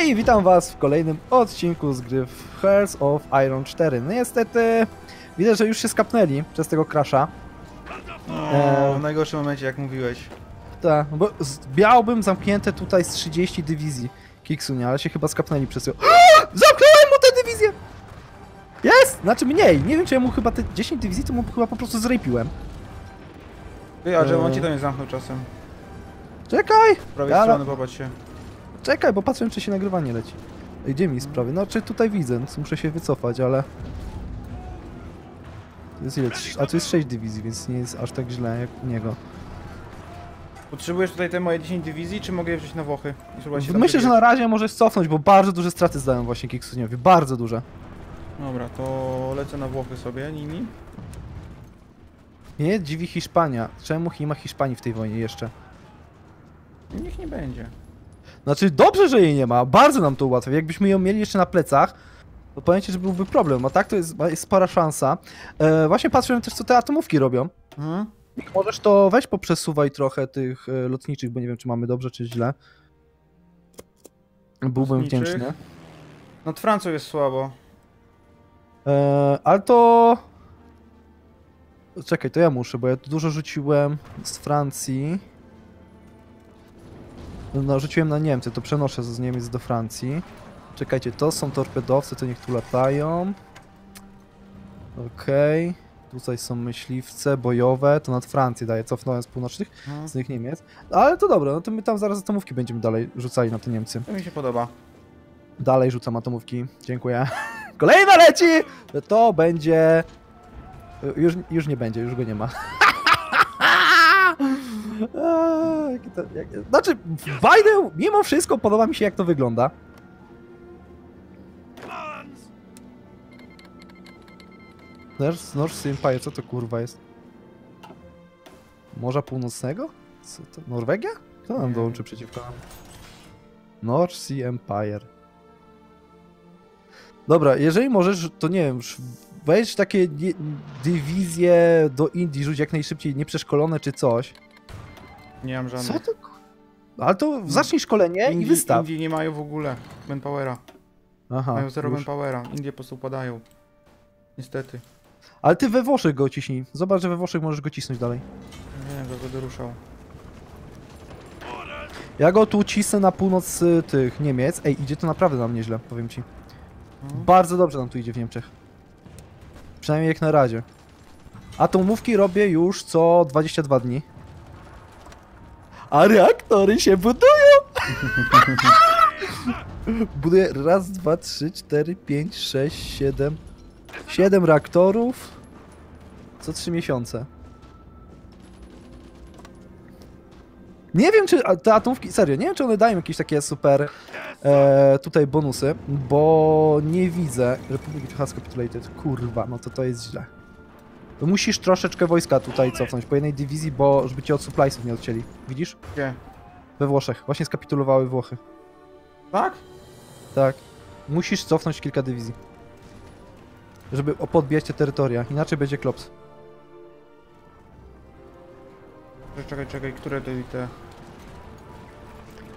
Hej, witam was w kolejnym odcinku z gry Hearts of Iron 4. No niestety, widzę, że już się skapnęli przez tego crasha. W najgorszym momencie, jak mówiłeś. Tak, bo miałbym zamknięte tutaj z 30 dywizji Kiksunia, ale się chyba skapnęli przez tego. Zamknąłem mu tę dywizję! Jest! Znaczy mniej, nie wiem, czy ja mu chyba te 10 dywizji, to mu chyba po prostu zrapiłem. Ty, a że on ci to nie zamknął czasem. Czekaj! Z prawej strony, popatrz się. Czekaj, bo patrzę, czy się nagrywanie leci. Gdzie mi sprawy? No, czy tutaj widzę, muszę się wycofać, ale... Jest ile? A tu jest 6 dywizji, więc nie jest aż tak źle jak u niego. Potrzebujesz tutaj te moje 10 dywizji, czy mogę je wziąć na Włochy? Myślę, że na razie możesz cofnąć, bo bardzo duże straty zdają właśnie Kiksuniowi, bardzo duże. Dobra, to lecę na Włochy sobie nimi. Mnie dziwi Hiszpania. Czemu nie ma Hiszpanii w tej wojnie jeszcze? Niech nie będzie. Znaczy dobrze, że jej nie ma, bardzo nam to ułatwia. Jakbyśmy ją mieli jeszcze na plecach, to powiem ci, że byłby problem, a tak to jest spora szansa. Właśnie patrzyłem też, co te atomówki robią. Możesz to weź poprzesuwaj trochę tych lotniczych, bo nie wiem, czy mamy dobrze, czy źle. Byłbym wdzięczny. Nad Francją jest słabo. Ale to... Czekaj, to ja muszę, bo ja dużo rzuciłem z Francji. No, rzuciłem na Niemcy, to przenoszę z Niemiec do Francji. Czekajcie, to są torpedowce, to niech tu latają. Okej. Tutaj są myśliwce bojowe, to nad Francję daję, cofnąłem z północnych, z tych Niemiec. Ale to dobra, no to my tam zaraz atomówki będziemy dalej rzucali na te Niemcy. To mi się podoba. Dalej rzucam atomówki, dziękuję. Kolejna leci! To będzie... Już nie będzie, już go nie ma. Znaczy, Biden, mimo wszystko podoba mi się, jak to wygląda. North Sea Empire, co to kurwa jest? Morza Północnego? Co to? Norwegia? Kto nam dołączy przeciwko nam? North Sea Empire. Dobra, jeżeli możesz, to nie wiem, weź takie dywizje do Indii, rzuć jak najszybciej, nieprzeszkolone czy coś. Nie mam żadnych. Co to? Ale to zacznij szkolenie i wystaw. Indie nie mają w ogóle manpowera. Aha. Mają zero manpowera. Indie po prostu padają. Niestety. Ale ty we Włoszech go ciśnij. Zobacz, że we Włoszech możesz go cisnąć dalej. Nie, go będę ruszał. Ja go tu cisnę na północ tych Niemiec. Ej, idzie to naprawdę nam nieźle, powiem ci. Bardzo dobrze nam tu idzie w Niemczech. Przynajmniej jak na razie. Atomówki robię już co 22 dni. A reaktory się budują! Buduję raz, dwa, trzy, cztery, pięć, sześć, siedem. 7 reaktorów co 3 miesiące. Nie wiem, czy te atomówki, serio, nie wiem, czy one dają jakieś takie super tutaj bonusy, bo nie widzę. Republic has capitulated, kurwa, no to jest źle. To musisz troszeczkę wojska tutaj cofnąć, po jednej dywizji, bo żeby cię od suppliesów nie odcięli. Widzisz? Gdzie? We Włoszech. Właśnie skapitulowały Włochy. Tak? Tak. Musisz cofnąć kilka dywizji, żeby podbijać te terytoria, inaczej będzie klops. Czekaj, które te...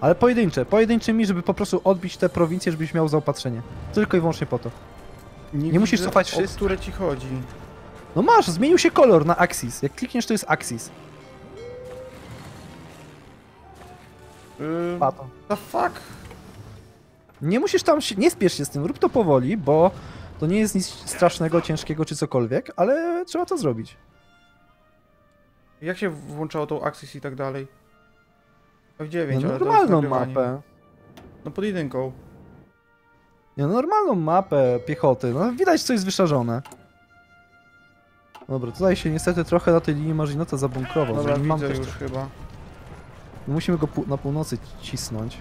Ale pojedynczymi, żeby po prostu odbić te prowincje, żebyś miał zaopatrzenie. Tylko i wyłącznie po to. Nie musisz cofać wszystko. O które ci chodzi? No masz, zmienił się kolor na Axis. Jak klikniesz, to jest Axis. Pato. The fuck? Nie musisz tam się... Nie spiesz się z tym, rób to powoli, bo... To nie jest nic strasznego, ciężkiego czy cokolwiek, ale trzeba to zrobić. Jak się włączało tą Axis i tak dalej? F9, no, ale normalną mapę. No pod jedynką. Nie, no, normalną mapę piechoty. No widać, co jest wyszarzone. Dobra, tutaj się niestety trochę na tej linii Marginota zabunkrował. Dobra, widzę, mam też już chyba. No, musimy go na północy cisnąć.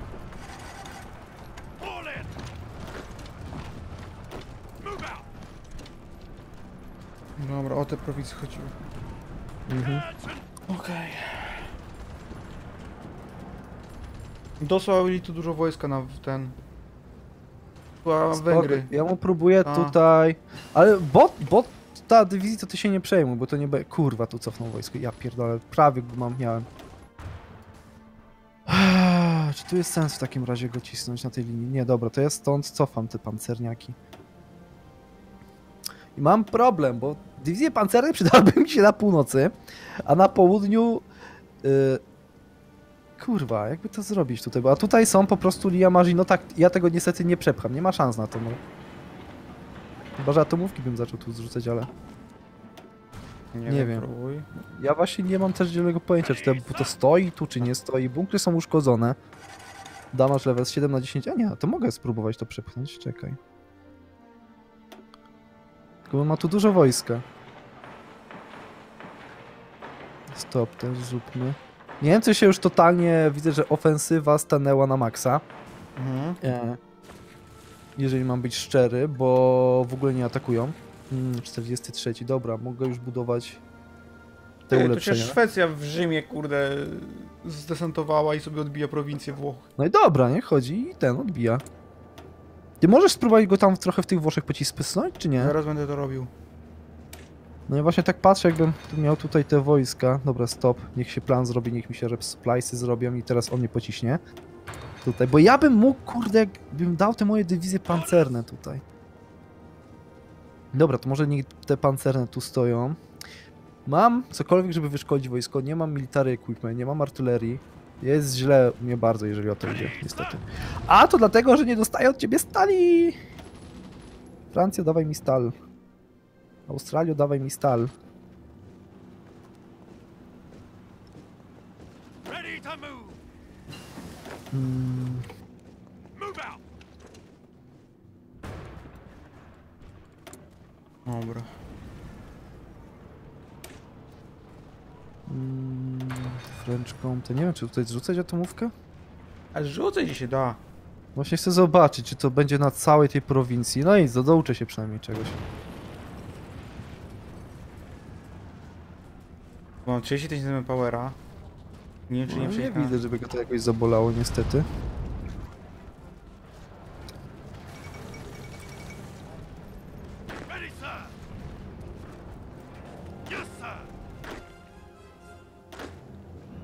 Dobra, o te prowincje chodziło. Okej. Dosłali tu dużo wojska na ten... Węgry. Ja mu próbuję tutaj... Ale bot ta dywizja to ty się nie przejmuj, bo to nie będzie... Kurwa, tu cofną wojsko. Ja pierdolę, prawie go miałem. Tu jest sens w takim razie go cisnąć na tej linii. Nie, dobra, to ja stąd cofam te pancerniaki. I mam problem, bo dywizje pancerne przydałyby mi się na północy, a na południu... Kurwa, jakby to zrobić tutaj? A tutaj są po prostu linia Marzy. No tak, ja tego niestety nie przepcham, nie ma szans na to. No. Chyba, że atomówki bym zaczął tu zrzucać, ale... Nie wiem. Próbuj. Ja właśnie nie mam też zielonego pojęcia, czy to stoi tu, czy nie stoi. Bunkry są uszkodzone. Damage level 7/10. A nie, to mogę spróbować to przepchnąć. Czekaj. Tylko ma tu dużo wojska. Stop też zróbmy. Nie wiem, czy się już totalnie... Widzę, że ofensywa stanęła na maksa. Mhm. Jeżeli mam być szczery, bo w ogóle nie atakują. 43, dobra, mogę już budować te ulepszenia. Przecież Szwecja w Rzymie, kurde, zdesantowała i sobie odbija prowincję Włoch. No i dobra, nie? Chodzi i ten odbija. Ty możesz spróbować go tam trochę w tych Włoszech pocisnąć, czy nie? Zaraz będę to robił. No i właśnie tak patrzę, jakbym miał tutaj te wojska. Dobra, stop, niech się plan zrobi, niech mi się splice'y zrobią i teraz on mnie pociśnie. Tutaj, bo ja bym mógł, kurde, jakbym dał te moje dywizje pancerne tutaj. Dobra, to może niech te pancerne tu stoją. Mam cokolwiek, żeby wyszkolić wojsko. Nie mam military equipment, nie mam artylerii. Jest źle u mnie bardzo, jeżeli o to idzie, niestety. A to dlatego, że nie dostaję od ciebie stali! Francja, dawaj mi stal. Australio, dawaj mi stal. Dobra. Fręczką, to nie wiem, czy tutaj zrzucać atomówkę? A zrzucać się da. Właśnie chcę zobaczyć, czy to będzie na całej tej prowincji. No i douczę się przynajmniej czegoś. Mam 30 000 powera. Nie wiem, czy nie przejdę. Nie widzę, żeby go to jakoś zabolało, niestety.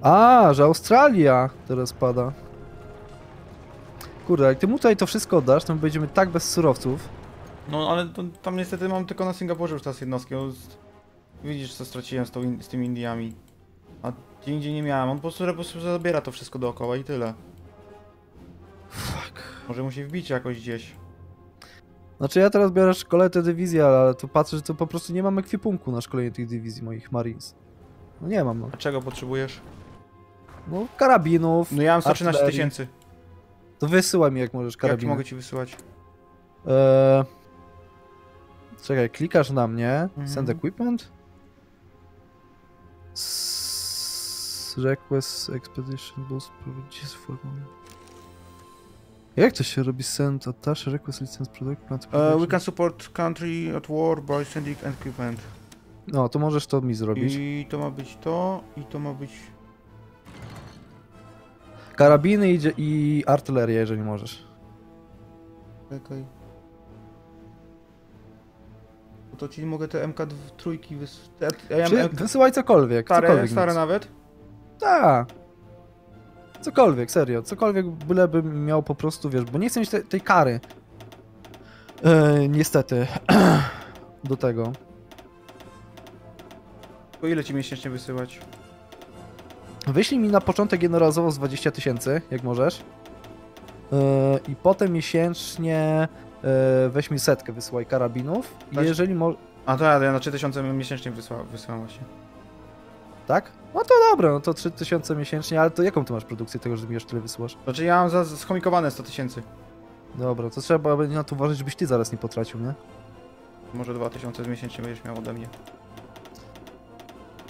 A, że Australia teraz pada. Kurde, jak ty mu tutaj to wszystko oddasz, to my będziemy tak bez surowców. No, ale to, tam niestety mam tylko na Singapurze już teraz jednostki. Widzisz, co straciłem z tymi Indiami. A gdzie indziej nie miałem. On po prostu zabiera to wszystko dookoła i tyle. Fuck. Może mu się wbić jakoś gdzieś. Znaczy ja teraz biorę szkole te dywizje, ale tu patrzę, że to po prostu nie mam ekwipunku na szkolenie tych dywizji moich Marines. No nie mam, no. A czego potrzebujesz? No karabinów. No ja mam 113 000. To wysyłaj mi jak możesz karabiny. Jak mogę ci wysyłać? Czekaj, klikasz na mnie. Send equipment. Request expedition boost provides for... Jak to się robi? Send attache, request license product, plant. We can support country at war by sending equipment. No, to możesz to mi zrobić. I to ma być to, i to ma być... Karabiny i artyleria, jeżeli możesz. Czekaj. To ci mogę te MK trójki wysłać. Wysyłaj cokolwiek. Stare nawet? Tak. Cokolwiek, serio. Cokolwiek bylebym miał po prostu, wiesz, bo nie chcę mieć tej kary. Niestety. Do tego. Po ile ci miesięcznie wysyłać? Wyślij mi na początek jednorazowo z 20 000, jak możesz. I potem miesięcznie weź mi 100 wysyłaj karabinów. I jeżeli może... A tak, ja na 3000 miesięcznie wysyłam właśnie. Tak? No to dobra, no to 3000 miesięcznie, ale to jaką ty masz produkcję tego, że mi jeszcze tyle wysyłasz? Znaczy ja mam schomikowane 100 000. Dobra, to trzeba będzie na to uważać, żebyś ty zaraz nie potracił, nie? Może 2000 miesięcznie będziesz miał ode mnie.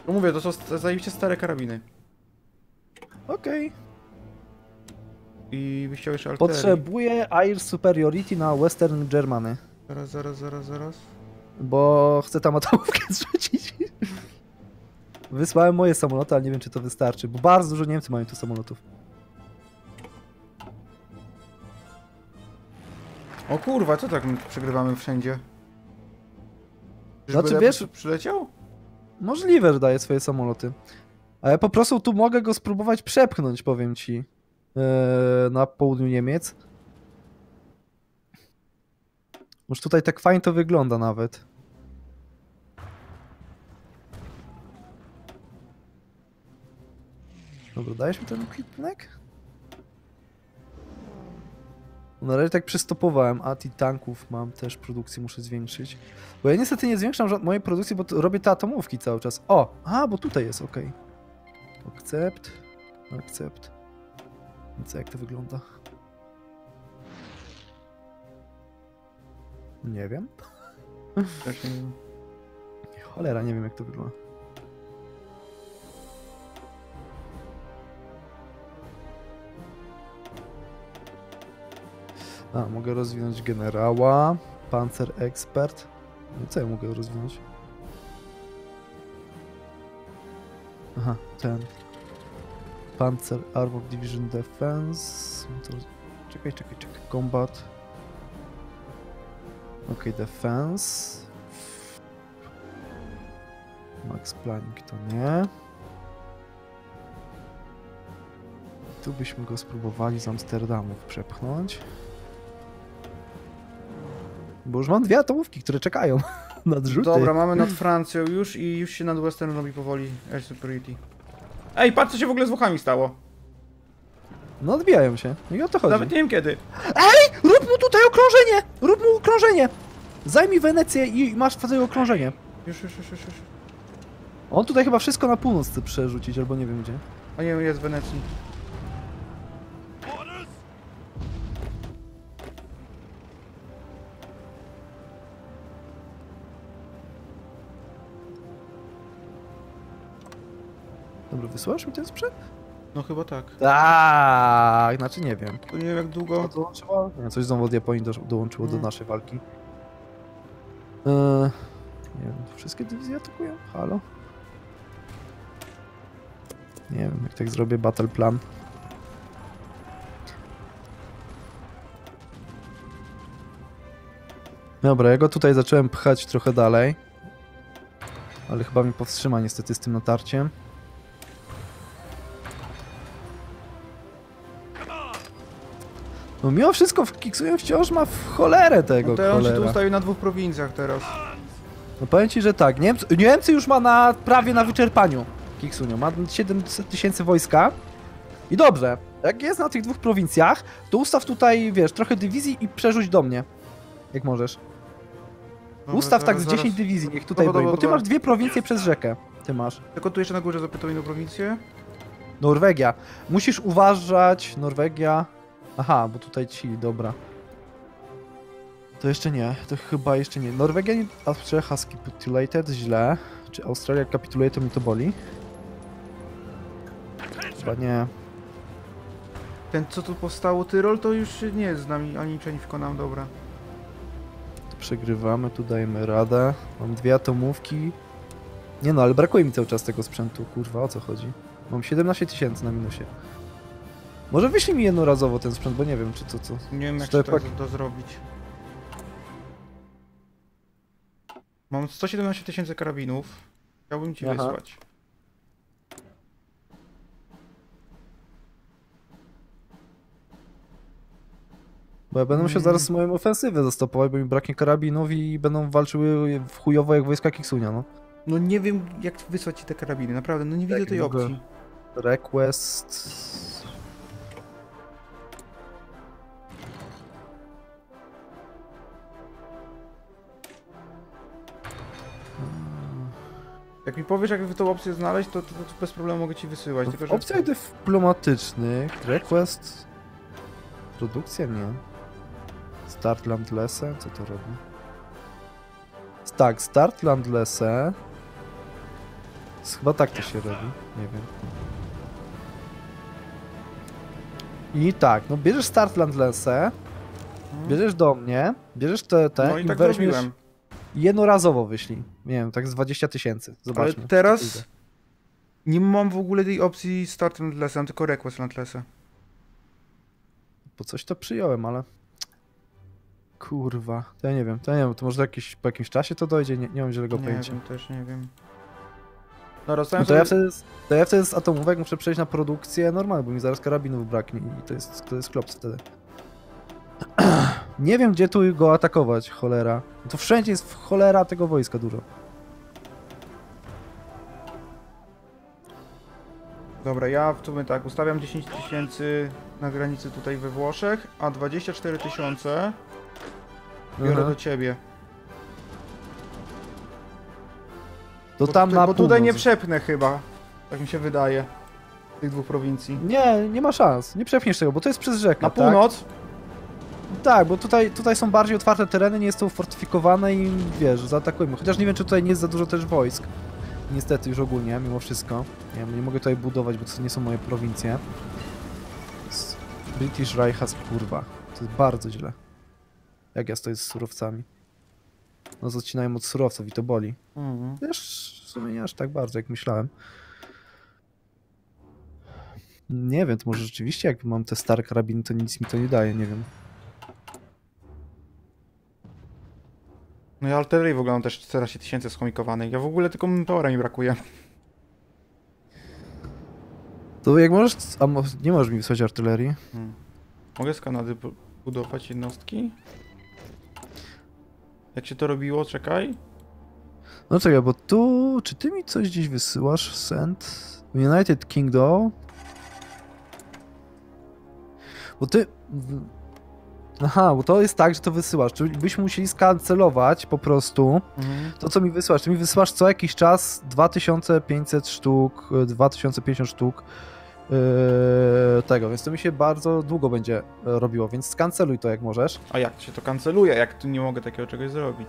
No mówię, to są zajebiście stare karabiny. Okej. I byś chciał jeszcze artylerii. Potrzebuję Air Superiority na Western Germany. Zaraz. Bo chcę tam atomówkę zrzucić. Wysłałem moje samoloty, ale nie wiem, czy to wystarczy, bo bardzo dużo Niemcy mają tu samolotów. O kurwa, co tak my przegrywamy wszędzie? Znaczy wiesz... Przyleciał? Możliwe, że daje swoje samoloty. A ja po prostu tu mogę go spróbować przepchnąć, powiem ci. na południu Niemiec. Już tutaj tak fajnie to wygląda nawet. Dobra, dajesz mi ten ekwipunek? Na razie tak przystopowałem, a i tanków mam też, produkcję muszę zwiększyć. Bo ja niestety nie zwiększam mojej produkcji, bo robię te atomówki cały czas. O! Aha, bo tutaj jest, okej. Akcept, akcept. Co, jak to wygląda? Nie wiem. Cholera, nie wiem jak to wygląda. A, mogę rozwinąć generała, pancer expert. No co ja mogę rozwinąć? Aha, ten. Panzer Armor Division Defense. Czekaj. Combat. Okej, defense. Max Planning to nie. Tu byśmy go spróbowali z Amsterdamów przepchnąć. Bo już mam dwie atomówki, które czekają na zrzuty. Dobra, mamy nad Francją już i już się nad Western robi powoli air superiority. Ej, patrz co się w ogóle z Włochami stało. No odbijają się, i o to chodzi. Nawet nie wiem kiedy. Ej, rób mu tutaj okrążenie! Rób mu okrążenie! Zajmij Wenecję i masz wtedy okrążenie. Już. On tutaj chyba wszystko na północ chce przerzucić, albo nie wiem gdzie. A nie, jest w Wenecji. Dobra, wysłasz mi ten sprzęt? No chyba tak. Tak, znaczy nie wiem. To nie wiem jak długo. Dołączyło? Nie, coś znowu od Japonii dołączyło do naszej walki. Nie wiem, wszystkie dywizje atakują? Halo? Nie wiem, jak tak zrobię battle plan. Dobra, ja go tutaj zacząłem pchać trochę dalej. Ale chyba mnie powstrzyma niestety z tym natarciem. No mimo wszystko Kiksunia wciąż ma w cholerę tego, no on się tu ustawił na dwóch prowincjach teraz. No powiem ci, że tak, Niemcy już ma na, prawie na wyczerpaniu Kiksunia, ma 7 tysięcy wojska. I dobrze, jak jest na tych dwóch prowincjach, to ustaw tutaj, wiesz, trochę dywizji i przerzuć do mnie. Jak możesz. Dobra, ustaw zaraz, tak z 10 dywizji, niech tutaj broni, bo ty masz dwie prowincje przez rzekę. Ty masz. Tylko tu jeszcze na górze zapytał inną prowincję. Norwegia. Musisz uważać, Norwegia. Aha, bo tutaj ci, dobra. To jeszcze nie, to chyba jeszcze nie. Norwegia has capitulated, źle. Czy Australia capitulate, to mi to boli? Chyba nie. Ten co tu powstało, Tyrol, to już nie jest z nami, ani przeciwko nam, dobra. To przegrywamy, tu dajemy radę. Mam dwie atomówki. Nie no, ale brakuje mi cały czas tego sprzętu, kurwa, o co chodzi? Mam 17 tysięcy na minusie. Może wyślij mi jednorazowo ten sprzęt, bo nie wiem, czy to co. Nie wiem, jak to zrobić. Mam 117 tysięcy karabinów. Chciałbym ci wysłać. Bo ja będę musiał zaraz moją ofensywę zastopować, bo mi braknie karabinów i będą walczyły chujowo jak wojska Kiksunia, no. No nie wiem, jak wysłać ci te karabiny, naprawdę, no nie widzę tej opcji. Request... Jak mi powiesz, jak tą opcję znaleźć, to bez problemu mogę ci wysyłać. Tylko, że... Opcja dyplomatycznych, request, produkcja nie. Start landlesse, co to robi? Tak, start landlesse. Chyba tak to się robi, nie wiem. I tak, no bierzesz start landlesse, bierzesz do mnie, bierzesz te no i tak weźmiesz... zrobiłem. Jednorazowo wyślij. Nie wiem, tak z 20 tysięcy. Zobaczmy. Ale teraz nie mam w ogóle tej opcji start landlessa, tylko request landlessa. Bo coś to przyjąłem, ale... Kurwa, to ja nie wiem, to może po jakimś czasie to dojdzie, nie mam zielonego pojęcia. Nie wiem, też nie wiem. No rozumiem, no to, ja wtedy z atomówek muszę przejść na produkcję normalną, bo mi zaraz karabinów braknie i to jest klops wtedy. Nie wiem, gdzie tu go atakować, cholera. To wszędzie jest cholera tego wojska dużo. Dobra, ja w sumie tak, ustawiam 10 tysięcy na granicy tutaj we Włoszech, a 24 tysiące biorę do ciebie. To tam na północ. Bo tutaj nie przepnę chyba, tak mi się wydaje, tych dwóch prowincji. Nie, nie ma szans, nie przepniesz tego, bo to jest przez rzekę, na północ? Tak, bo tutaj są bardziej otwarte tereny, nie jest to fortyfikowane i wiesz, zaatakujmy. Chociaż nie wiem, czy tutaj nie jest za dużo też wojsk. Niestety już ogólnie, mimo wszystko. Ja nie mogę tutaj budować, bo to nie są moje prowincje. British Reichas, kurwa. To jest bardzo źle. Jak ja stoję z surowcami. No zaczynałem od surowców i to boli. Wiesz, w sumie nie aż tak bardzo, jak myślałem. Nie wiem, to może rzeczywiście, jak mam te stare karabiny, to nic mi to nie daje, nie wiem. No i artylerii w ogóle mam też 14 tysięcy schomikowanej. Ja w ogóle tylko mentora mi brakuje. To jak możesz... A nie możesz mi wysłać artylerii. Mogę z Kanady budować jednostki? Jak się to robiło? Czekaj. No czekaj, bo tu... Czy ty mi coś gdzieś wysyłasz? Send... United Kingdom? Bo ty... Aha, bo to jest tak, że to wysyłasz. Czyli byśmy musieli skancelować po prostu to, co mi wysyłasz. Ty mi wysyłasz co jakiś czas 2500 sztuk, 2050 sztuk tego, więc to mi się bardzo długo będzie robiło, więc skanceluj to jak możesz. A jak się to kanceluje? Jak tu nie mogę takiego czegoś zrobić?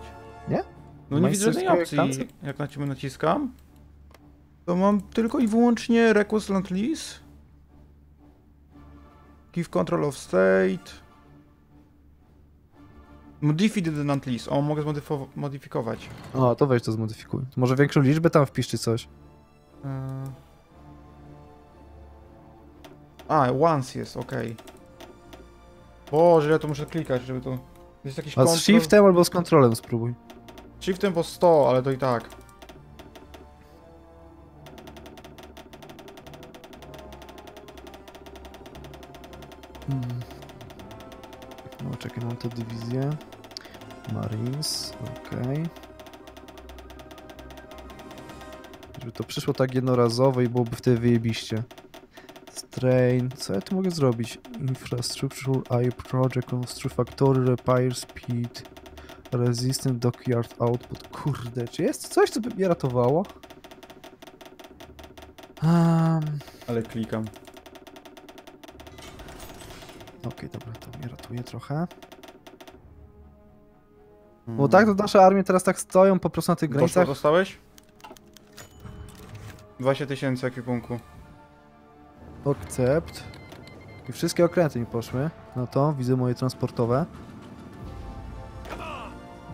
Nie? No nie widzę żadnej opcji. Jak na ciebie naciskam, to mam tylko i wyłącznie Request Land Lease, Give Control of State... Modify the land list. O, mogę zmodyfikować. O, to weź to zmodyfikuj. Może większą liczbę tam wpisz czy coś. A, once jest, okej. Boże, ja to muszę klikać, żeby to... Jest jakiś z shiftem albo z kontrolem spróbuj. Shiftem po 100, ale to i tak. No czekaj, mam tę dywizję. Marines, okej. Żeby to przyszło tak jednorazowe i byłoby wtedy wyjebiście. Strain, co ja tu mogę zrobić? Infrastructure, AI Project, Construct Factory, Repair Speed, Resistant Dockyard Output. Kurde, czy jest coś, co by mnie ratowało? Ale klikam. Okej, dobra, to mnie ratuje trochę. Bo tak to nasze armie teraz tak stoją po prostu na tych granicach. Co dostałeś? 20 tysięcy ekwipunku. Accept. I wszystkie okręty mi poszły. No to widzę moje transportowe.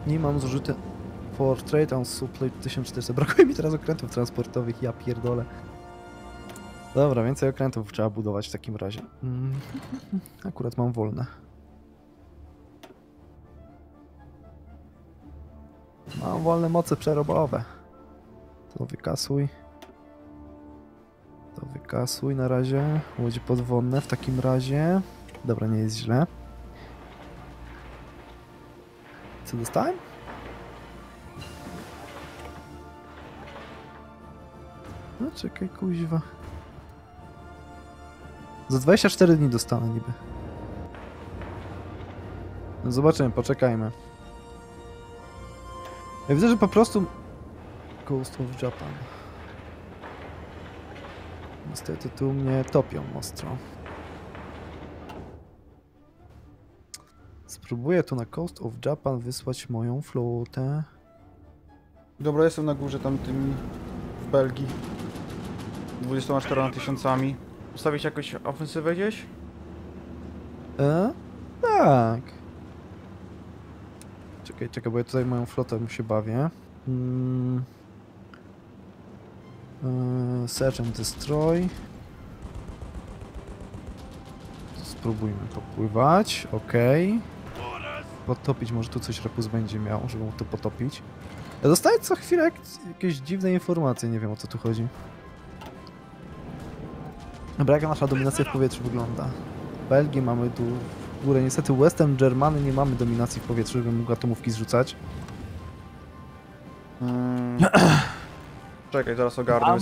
Nie mam zużyte. For trade on supply 1400. Brakuje mi teraz okrętów transportowych, ja pierdolę. Dobra, więcej okrętów trzeba budować w takim razie. Akurat mam wolne. Mam wolne moce przerobowe. To wykasuj. To wykasuj na razie. Łodzi podwodne w takim razie. Dobra, nie jest źle. Co dostałem? No czekaj, kuźwa. Za 24 dni dostanę niby. No zobaczymy, poczekajmy. Ja widzę, że po prostu... Ghost of Japan. Niestety tu mnie topią ostro. Spróbuję tu na Coast of Japan wysłać moją flotę. Dobra, jestem na górze tam tymi... w Belgii. 24 tysiącami. Ustawić jakąś ofensywę gdzieś? Tak. Czekaj, czekaj, bo ja tutaj moją flotę mu się bawię. Search and destroy. Spróbujmy popływać, okej. Potopić, może tu coś Repus będzie miał, żeby mu to potopić. Ja dostaję co chwilę jakieś dziwne informacje, nie wiem o co tu chodzi. Dobra, jaka nasza dominacja w powietrzu wygląda? W Belgii mamy tu w górę, niestety Western Germany nie mamy dominacji w powietrzu, żeby mógł atomówki zrzucać. Czekaj, zaraz ogarnę,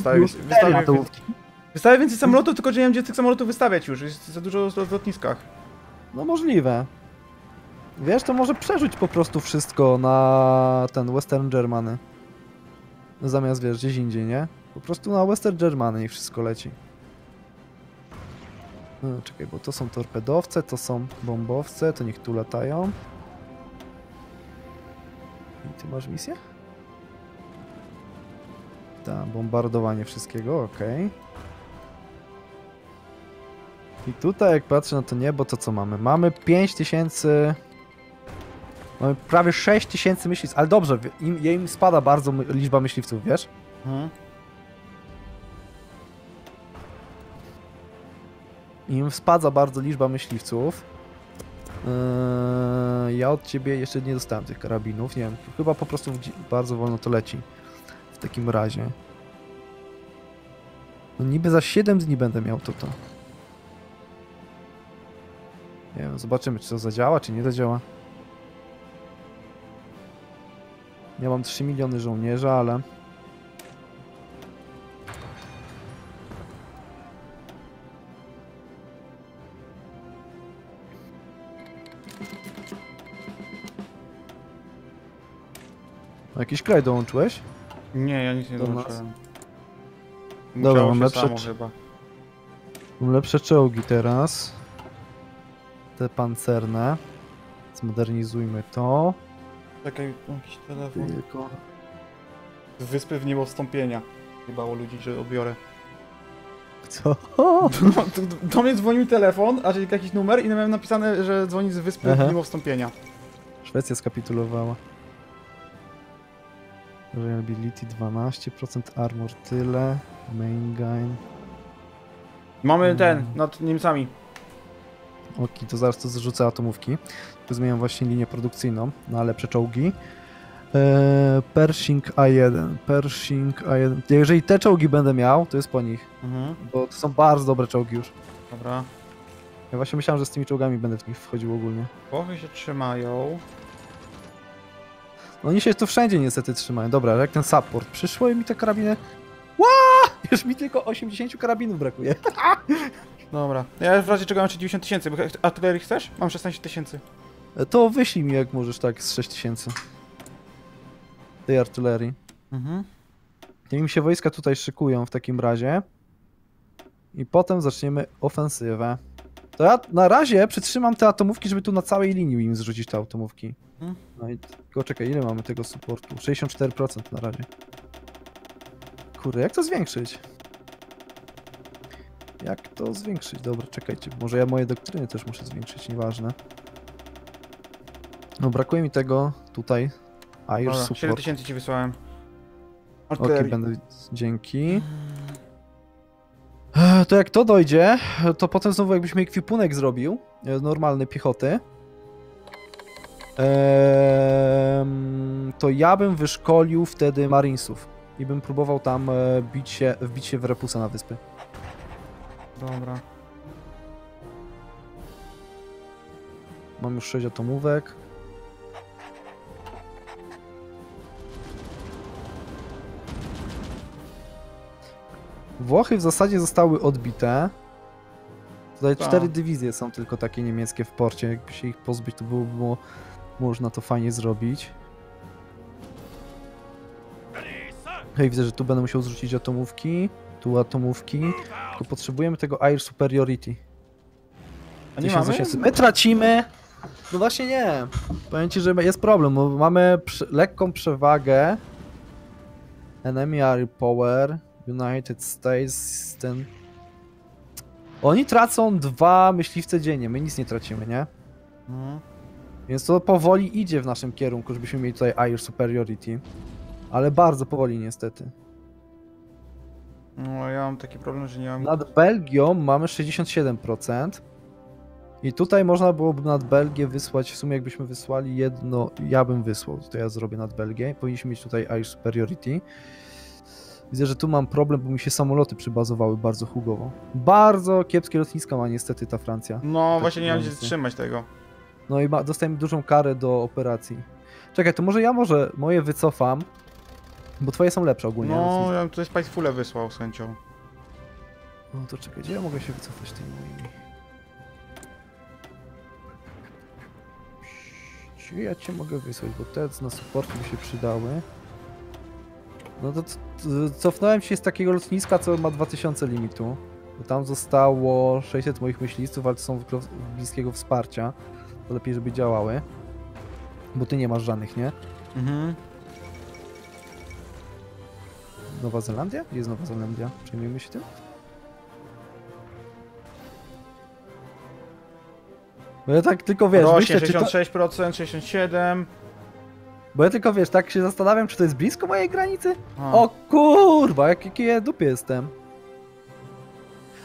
wystawię więcej samolotów, tylko że nie wiem gdzie tych samolotów wystawiać już, jest za dużo w lotniskach. No możliwe. Wiesz, to może przerzuć po prostu wszystko na ten Western Germany. Zamiast, wiesz, gdzieś indziej, nie? Po prostu na Western Germany i wszystko leci. No, czekaj, bo to są torpedowce, to są bombowce, to niech tu latają. I ty masz misję? Tak, bombardowanie wszystkiego, okej. I tutaj jak patrzę na to niebo, to co mamy? Mamy 5000... Mamy prawie 6000 myśliwców, ale dobrze, im spada bardzo liczba myśliwców, wiesz? Mhm. Im spada bardzo liczba myśliwców. Ja od ciebie jeszcze nie dostałem tych karabinów, nie wiem, chyba po prostu bardzo wolno to leci. W takim razie. No niby za 7 dni będę miał to. Nie wiem, zobaczymy czy to zadziała, czy nie zadziała. Ja mam 3 miliony żołnierzy, ale... Jakiś kraj dołączyłeś? Nie, ja nic nie dołączyłem. Dobra, mam lepsze czołgi teraz. Te pancerne. Zmodernizujmy to. Czekaj, jakiś telefon. Tylko... Z wyspy w niebo wstąpienia. Jebało ludzi, że odbiorę. Co? Do mnie dzwonił telefon, a czyli jakiś numer i miałem napisane, że dzwoni z wyspy w niebo wstąpienia. Szwecja skapitulowała. Reliability 12%, armor tyle, main gain. Mamy ten, nad Niemcami. Okej, to zaraz to zrzucę atomówki. Zmieniam właśnie linię produkcyjną na lepsze czołgi. Pershing A1, Pershing A1. Jeżeli te czołgi będę miał, to jest po nich. Bo to są bardzo dobre czołgi już. Dobra. Ja właśnie myślałem, że z tymi czołgami będę w nich wchodził ogólnie. Głowy się trzymają. No oni się tu wszędzie niestety trzymają. Dobra, jak ten support przyszło i mi te karabiny... Ła! Już mi tylko 80 karabinów brakuje. Dobra, ja w razie czego mam jeszcze 90 000, bo artylerii chcesz? Mam 16 000. To wyślij mi jak możesz tak z 6 000. Tej artylerii. Niech mi się wojska tutaj szykują w takim razie. I potem zaczniemy ofensywę. To ja na razie przytrzymam te atomówki, żeby tu na całej linii im zrzucić te atomówki. No i tylko czekaj, ile mamy tego supportu? 64% na razie. Kurde, jak to zwiększyć? Jak to zwiększyć? Dobra, czekajcie, może ja moje doktryny też muszę zwiększyć, nieważne. No brakuje mi tego tutaj. A już support. 7000 ci wysłałem. Okej, będę... Dzięki. To jak to dojdzie, to potem znowu jakbyś mi ekwipunek zrobił, normalny piechoty, to ja bym wyszkolił wtedy marinesów i bym próbował tam wbić się w repusa na wyspy. Dobra. Mam już 6 atomówek. Włochy w zasadzie zostały odbite. Tutaj 4 dywizje są tylko takie niemieckie w porcie. Jakby się ich pozbyć, to byłoby można to fajnie zrobić. Hej, widzę, że tu będę musiał zrzucić atomówki. Tu atomówki. Tylko potrzebujemy tego Air Superiority. A nie mamy? My tracimy! No właśnie nie. Powiem ci, że jest problem, bo mamy lekką przewagę. Enemy Air Power. United States, ten... Oni tracą 2 myśliwce dziennie, my nic nie tracimy, nie? Więc to powoli idzie w naszym kierunku, żebyśmy mieli tutaj Air Superiority. Ale bardzo powoli niestety. No ja mam taki problem, że nie mam... Nad Belgią mamy 67%. I tutaj można byłoby nad Belgię wysłać, w sumie jakbyśmy wysłali jedno, ja bym wysłał, to ja zrobię nad Belgię. Powinniśmy mieć tutaj Air Superiority. Widzę, że tu mam problem, bo mi się samoloty przybazowały bardzo hugowo. Bardzo kiepskie lotniska ma niestety ta Francja. No właśnie nie mam się trzymać tego. No i dostałem dużą karę do operacji. Czekaj, to może ja moje wycofam, bo twoje są lepsze ogólnie. No, ja bym tutaj Spitefulę wysłał z chęcią. No to czekaj, gdzie ja mogę się wycofać tymi moimi? Ja cię mogę wysłać, bo te na support mi się przydały. No to cofnąłem się z takiego lotniska, co ma 2000 limitu. Bo tam zostało 600 moich myśliwców, ale to są bliskiego wsparcia. To lepiej, żeby działały. Bo ty nie masz żadnych, nie? Mhm. Nowa Zelandia? Gdzie jest Nowa Zelandia? Przejmijmy się tym? Bo ja tak tylko wiesz... Rośnie, myślę, 66%, 67%... Bo ja tylko wiesz, tak się zastanawiam, czy to jest blisko mojej granicy? A. O kurwa, jakie ja dupie jestem.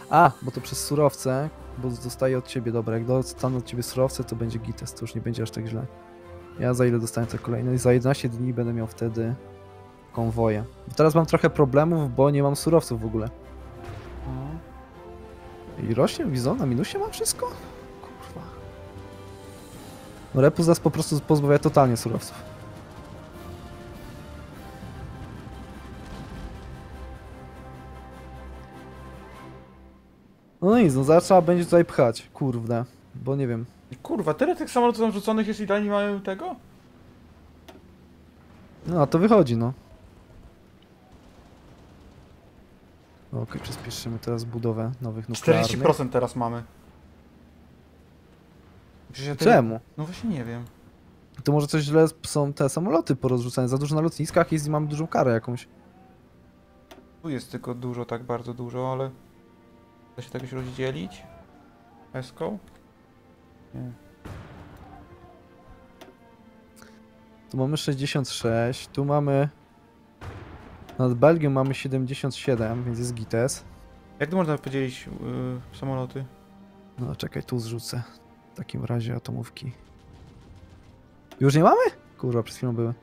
A, bo to przez surowce, bo dostaję od ciebie, dobra, jak dostanę od ciebie surowce, to będzie gites, to już nie będzie aż tak źle. Ja za ile dostałem to kolejne i za 11 dni będę miał wtedy konwoje. Bo teraz mam trochę problemów, bo nie mam surowców w ogóle. I rośnie, widzą, na minusie mam wszystko? Repus nas po prostu pozbawia totalnie surowców. No nic, no zaraz będzie tutaj pchać, kurde, bo nie wiem. Kurwa, tyle tych samolotów tam rzuconych jest i dalej nie mamy tego? No, a to wychodzi, no. Okej, przyspieszymy teraz budowę nowych nuklearnych. 40% teraz mamy. Czemu? No właśnie nie wiem. To może coś źle są te samoloty porozrzucane. Za dużo na lotniskach jest i mamy dużą karę jakąś. Tu jest tylko dużo, tak bardzo dużo, ale... Da się to jakoś rozdzielić? Eską? Nie. Tu mamy 66, tu mamy... Nad Belgią mamy 77, więc jest gites. Jak to można podzielić samoloty? No czekaj, tu zrzucę. W takim razie atomówki. Już nie mamy? Kurwa, przed chwilą były.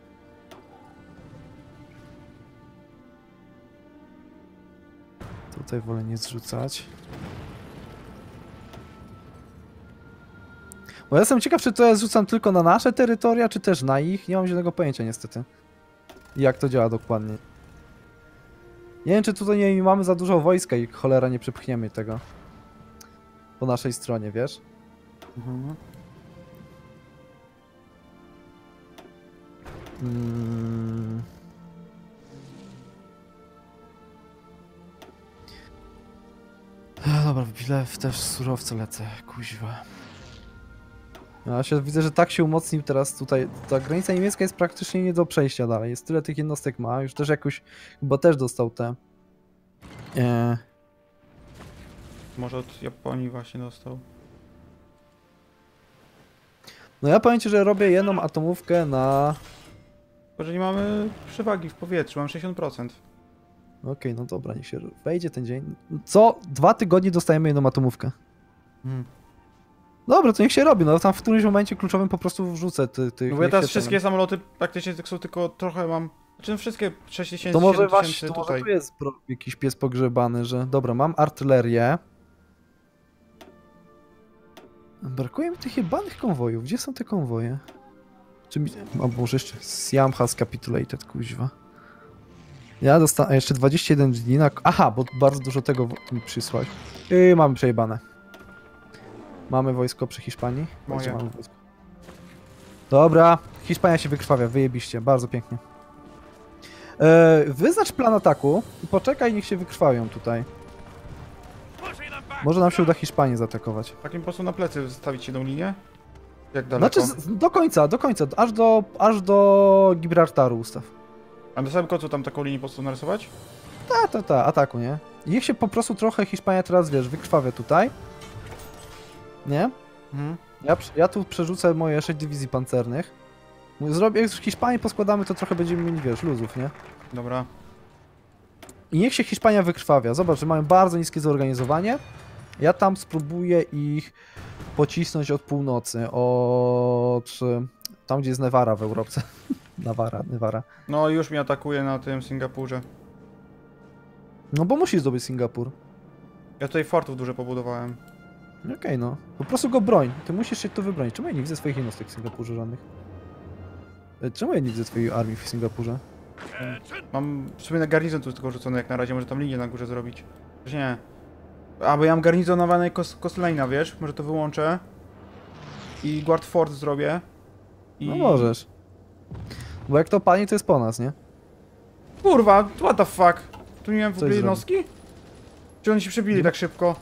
Tutaj wolę nie zrzucać. Bo ja jestem ciekaw, czy to ja zrzucam tylko na nasze terytoria, czy też na ich. Nie mam żadnego pojęcia niestety. Jak to działa dokładnie. Nie wiem, czy tutaj nie mamy za dużo wojska i cholera nie przepchniemy tego. Po naszej stronie, wiesz? Mhm. Dobra, też surowce lecę, kuźwa. Ja się widzę, że tak się umocnił teraz tutaj. Ta granica niemiecka jest praktycznie nie do przejścia dalej. Jest tyle tych jednostek ma, już też jakoś, chyba też dostał te... Może od Japonii właśnie dostał. No ja powiem ci, że robię jedną atomówkę na... Bo że nie mamy przewagi w powietrzu, mam 60%. Okej, no dobra, niech się wejdzie ten dzień. Co 2 tygodnie dostajemy jedną atomówkę. Dobra, to niech się robi, no tam w którymś momencie kluczowym po prostu wrzucę tych... No bo ja teraz wszystkie samoloty praktycznie są tylko trochę mam... Znaczy no wszystkie 60 tysięcy tutaj. To może właśnie, to może tu jest jakiś pies pogrzebany, że... Dobra, mam artylerię. Brakuje mi tych jebanych konwojów. Gdzie są te konwoje? Czy mi... O Boże, jeszcze... Siam has capitulated, kuźwa. Ja dostałem jeszcze 21 dni na... Aha, bo bardzo dużo tego mi przysłać. I mamy przejebane. Mamy wojsko przy Hiszpanii? Moje. Mamy wojsko. Dobra, Hiszpania się wykrwawia, wyjebiście, bardzo pięknie. Wyznacz plan ataku i poczekaj, niech się wykrwawią tutaj. Może nam się uda Hiszpanię zaatakować. Takim po prostu na plecy stawić jedną linię? Jak daleko? Znaczy do końca, aż do Gibraltaru ustaw. A na samym końcu tam taką linię po prostu narysować? Ta, ataku, nie? Niech się po prostu trochę Hiszpania teraz, wiesz, wykrwawia tutaj. Nie? Mhm. Ja tu przerzucę moje 6 dywizji pancernych. Jak z Hiszpanii poskładamy, to trochę będziemy mieli, wiesz, luzów, nie? Dobra. I niech się Hiszpania wykrwawia. Zobacz, że mają bardzo niskie zorganizowanie. Ja tam spróbuję ich pocisnąć od północy, od tam, gdzie jest Nevara w Europce. Nevara. No już mnie atakuje na tym Singapurze. No bo musi zdobyć Singapur. Ja tutaj fortów dużo pobudowałem. Okej, no. Po prostu go broń. Ty musisz się tu wybronić. Czemu ja nie widzę swoich jednostek w Singapurze żadnych? Czemu ja nie widzę twojej armii w Singapurze? Mam w sumie na garnizon tu tylko rzucony jak na razie. Może tam linię na górze zrobić. Przecież nie. A, bo ja mam garnizonowanej Coastline'a, wiesz? Może to wyłączę. I Guard Fort zrobię. I... No możesz. Bo jak to pani, to jest po nas, nie? Kurwa, what the fuck? Tu nie miałem w ogóle jednostki? Czy oni się przebili tak szybko?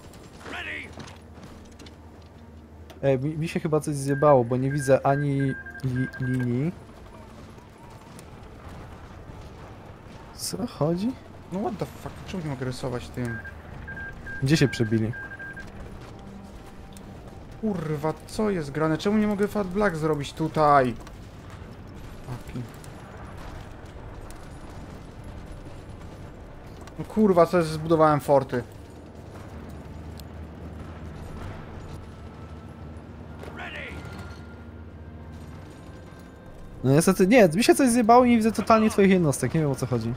Ej, mi się chyba coś zjebało, bo nie widzę ani linii. Co chodzi? No what the fuck, czemu nie mogę rysować tym? Gdzie się przebili? Kurwa, co jest grane? Czemu nie mogę Fat Black zrobić tutaj? Papi. No kurwa, co jest, zbudowałem forty. No niestety, nie, mi się coś zjebało i nie widzę totalnie twoich jednostek, nie wiem o co chodzi.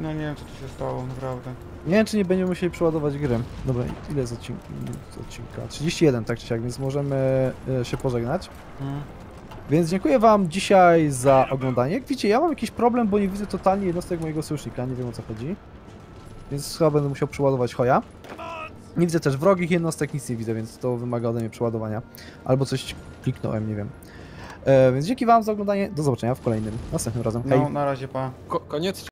No nie wiem co tu się stało, naprawdę. Nie wiem czy nie będziemy musieli przeładować gry. Dobra, ile z odcinka? 31 tak czy siak, więc możemy się pożegnać. Więc dziękuję wam dzisiaj za oglądanie. Jak widzicie, ja mam jakiś problem, bo nie widzę totalnie jednostek mojego sojusznika, nie wiem o co chodzi. Więc chyba będę musiał przeładować Hoja. Nie widzę też wrogich jednostek, nic nie widzę, więc to wymaga ode mnie przeładowania. Albo coś kliknąłem, nie wiem. Więc dzięki wam za oglądanie, do zobaczenia w kolejnym, następnym razem. Hej. No, na razie, pa. Koniec.